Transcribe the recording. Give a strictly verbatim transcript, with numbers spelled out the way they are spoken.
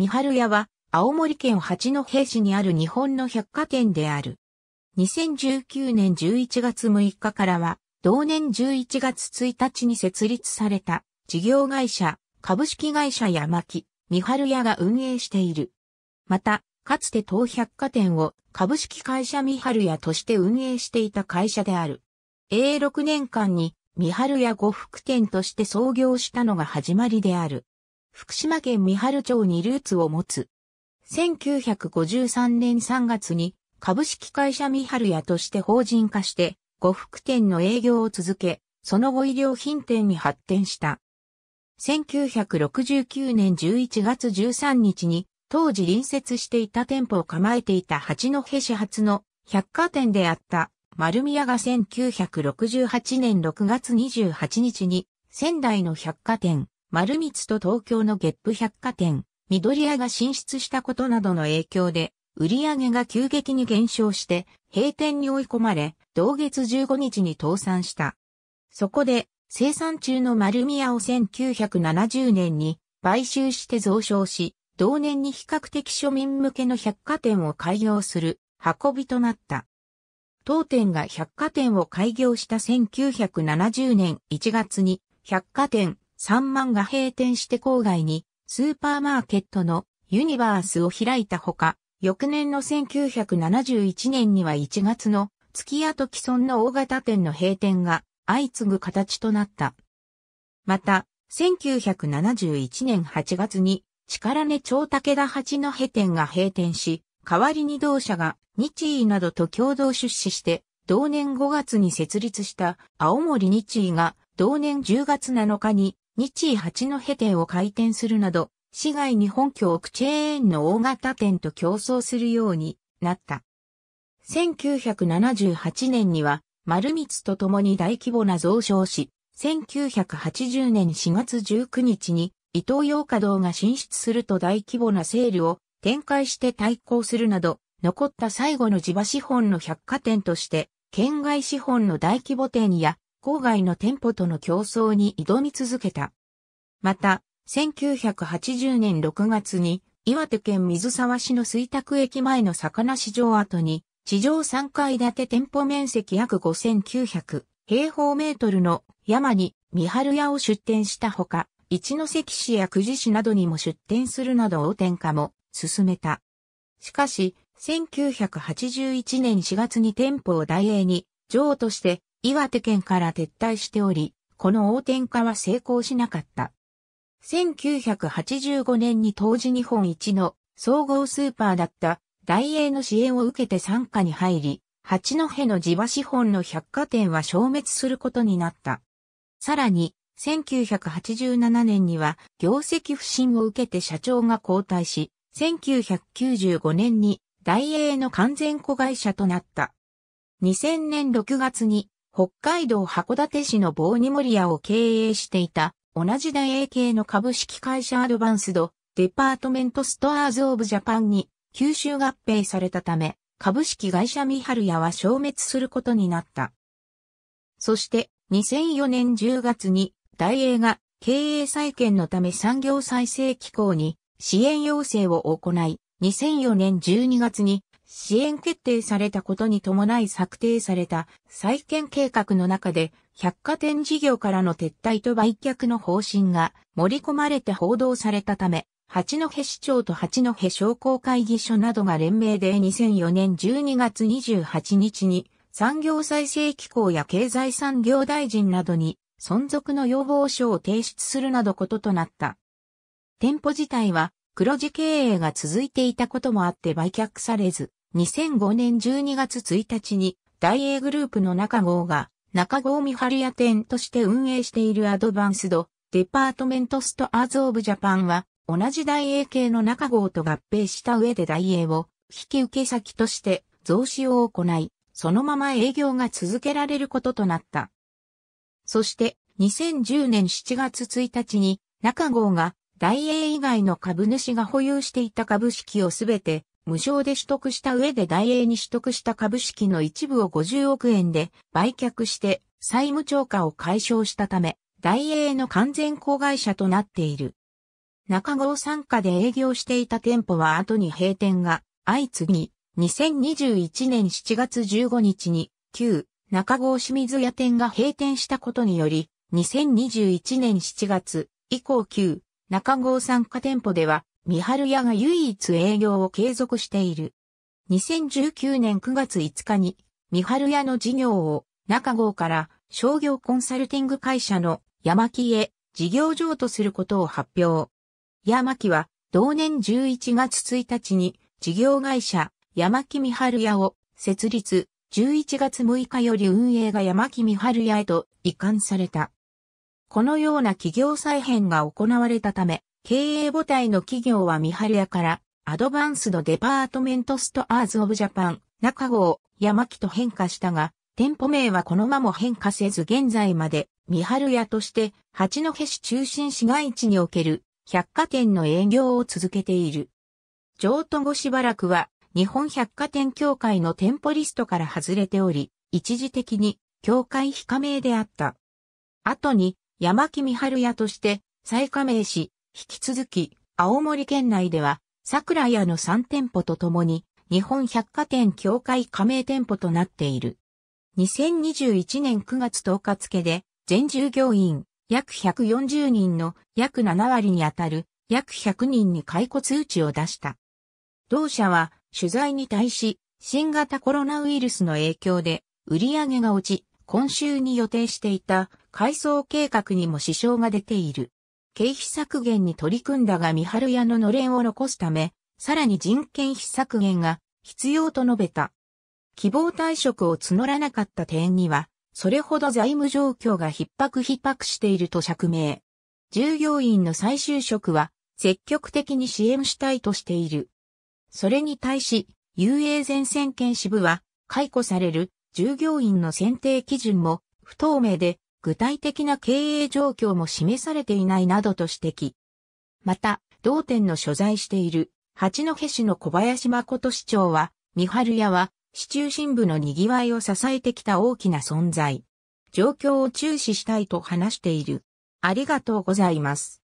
三春屋は、青森県八戸市にある日本の百貨店である。にせんじゅうきゅうねんじゅういちがつむいかからは、同年じゅういちがつついたちに設立された事業会社、株式会社やまき三春屋が運営している。また、かつて当百貨店を株式会社三春屋として運営していた会社である。永ろくねんかんに三春屋呉服店として創業したのが始まりである。福島県三春町にルーツを持つ。せんきゅうひゃくごじゅうさんねんさんがつに株式会社三春屋として法人化して呉服店の営業を続け、その後衣料品店に発展した。せんきゅうひゃくろくじゅうきゅうねんじゅういちがつじゅうさんにちに当時隣接していた店舗を構えていた八戸市初の百貨店であった丸美屋がせんきゅうひゃくろくじゅうはちねんろくがつにじゅうはちにちに仙台の百貨店丸光と東京のゲップ百貨店緑屋が進出したことなどの影響で、売上が急激に減少して、閉店に追い込まれ、同月じゅうごにちに倒産した。そこで、生産中の丸美屋をせんきゅうひゃくななじゅうねんに買収して増床し、同年に比較的庶民向けの百貨店を開業する運びとなった。当店が百貨店を開業したせんきゅうひゃくななじゅうねんいちがつに、百貨店さんまんが閉店して郊外に、スーパーマーケットのユニバースを開いたほか、翌年のせんきゅうひゃくななじゅういちねんにはいちがつの月屋と既存の大型店の閉店が相次ぐ形となった。また、せんきゅうひゃくななじゅういちねんはちがつに力根町竹田八戸店が閉店し、代わりに同社が日医などと共同出資して、同年ごがつに設立した青森日医が同年じゅうがつなのかに日医八戸店を開店するなど、市外に本拠を置くチェーンの大型店と競争するようになった。せんきゅうひゃくななじゅうはちねんには、丸光と共に大規模な増床し、せんきゅうひゃくはちじゅうねんしがつじゅうくにちにイトーヨーカドーが進出すると大規模なセールを展開して対抗するなど、残った最後の地場資本の百貨店として、県外資本の大規模店や、郊外の店舗との競争に挑み続けた。また、せんきゅうひゃくはちじゅうねんろくがつに、岩手県水沢市の水沢駅前の魚市場跡に、地上さんかいだて店舗面積約ごせんきゅうひゃくへいほうメートルの山に三春屋を出店したほか、一関市や久慈市などにも出店するなどを店化も進めた。しかし、せんきゅうひゃくはちじゅういちねんしがつに店舗を大営に、譲渡して、岩手県から撤退しており、この横転化は成功しなかった。せんきゅうひゃくはちじゅうごねんに当時日本一の総合スーパーだった大英の支援を受けて傘下に入り、八戸の地場資本の百貨店は消滅することになった。さらに、せんきゅうひゃくはちじゅうななねんには業績不振を受けて社長が交代し、せんきゅうひゃくきゅうじゅうごねんに大英の完全子会社となった。にせんねんろくがつに、北海道函館市の棒に森屋を経営していた、同じ大英系の株式会社アドバンスド、デパートメントストアーズオブジャパンに吸収合併されたため、株式会社三春屋は消滅することになった。そして、にせんよねんじゅうがつに大英が経営再建のため産業再生機構に支援要請を行い、にせんよねんじゅうにがつに支援決定されたことに伴い策定された再建計画の中で百貨店事業からの撤退と売却の方針が盛り込まれて報道されたため、八戸市長と八戸商工会議所などが連名でにせんよねんじゅうにがつにじゅうはちにちに産業再生機構や経済産業大臣などに存続の要望書を提出するなどこととなった。店舗自体は黒字経営が続いていたこともあって売却されず、にせんごねんじゅうにがつついたちに大英グループの中郷が中郷三春屋店として運営しているアドバンスドデパートメントストアーズオブジャパンは同じ大英系の中郷と合併した上で大英を引受先として増資を行い、そのまま営業が続けられることとなった。そしてにせんじゅうねんしちがつついたちに中郷が大英以外の株主が保有していた株式をすべて無償で取得した上で大英に取得した株式の一部をごじゅうおくえんで売却して債務超過を解消したため、大英の完全子会社となっている。中郷傘下で営業していた店舗は後に閉店が相次ぎ、にせんにじゅういちねんしちがつじゅうごにちに旧中郷清水屋店が閉店したことにより、にせんにじゅういちねんしちがつ以降旧中郷傘下店舗では三春屋が唯一営業を継続している。にせんじゅうきゅうねんくがついつかに三春屋の事業を中郷から商業コンサルティング会社のヤマキへ事業譲渡することを発表。ヤマキは同年じゅういちがつついたちに事業会社ヤマキ三春屋を設立、じゅういちがつむいかより運営がヤマキ三春屋へと移管された。このような企業再編が行われたため、経営母体の企業は三春屋からアドバンスドデパートメントストアーズオブジャパン、中郷、ヤマキと変化したが、店舗名はこのまま変化せず現在まで三春屋として八戸市中心市街地における百貨店の営業を続けている。譲渡後しばらくは日本百貨店協会の店舗リストから外れており、一時的に協会非加盟であった。後にヤマキ三春屋として再加盟し、引き続き青森県内では桜屋のさんてんぽとともに日本百貨店協会加盟店舗となっている。にせんにじゅういちねんくがつとおか付で、全従業員、約ひゃくよんじゅうにんの約ななわりにあたる約ひゃくにんに解雇通知を出した。同社は取材に対し、新型コロナウイルスの影響で売り上げが落ち、今週に予定していた改装計画にも支障が出ている。経費削減に取り組んだが三春屋ののれんを残すため、さらに人件費削減が必要と述べた。希望退職を募らなかった点には、それほど財務状況が逼迫逼迫していると釈明。従業員の再就職は積極的に支援したいとしている。それに対し、ユーエー 前線県支部は、解雇される従業員の選定基準も不透明で、具体的な経営状況も示されていないなどと指摘。また、同店の所在している八戸市の小林誠市長は、三春屋は、市中心部の賑わいを支えてきた大きな存在。状況を注視したいと話している。ありがとうございます。